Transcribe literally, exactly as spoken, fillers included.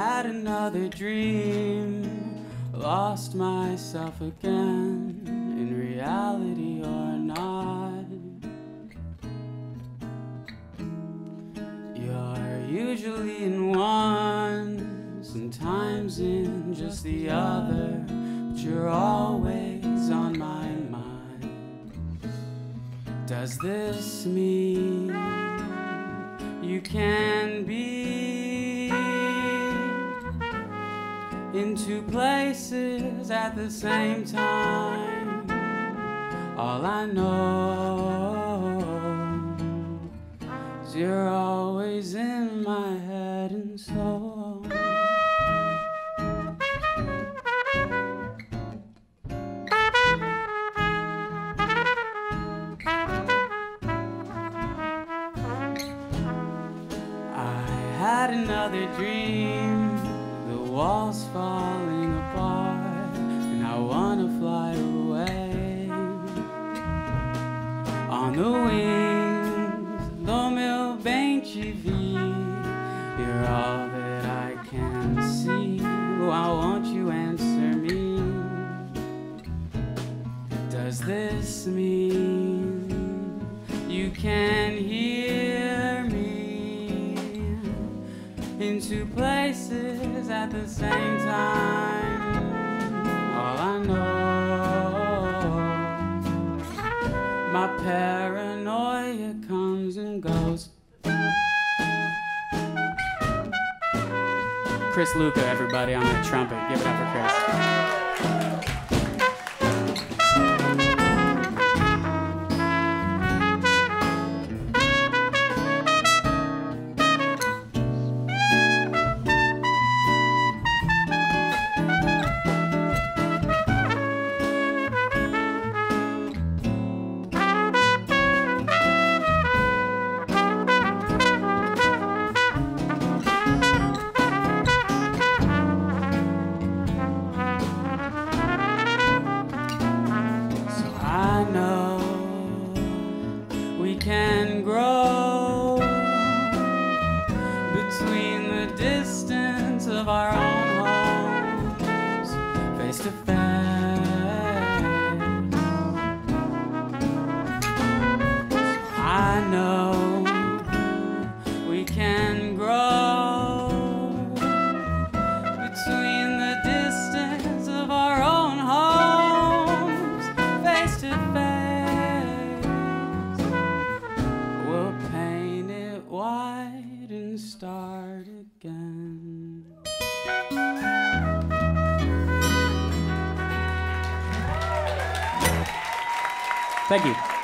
had another dream, lost myself again, in reality or not. You're usually in one, sometimes in just the other, but you're always on my mind. Does this mean you can be in two places at the same time? All I know is you're always in my head and soul. Had another dream, the walls falling apart, and I wanna fly away on the wings. Though meu bem te vi, you're all that I can see. Why won't you answer me? Does this mean you can hear me? In two places at the same time, all I know, my paranoia comes and goes. Chris Luca, everybody, on the trumpet. Give it up for Chris. Can grow between the distance of our own homes, face to face. I know we can grow between the distance of our own homes, face to face. Start again. Thank you.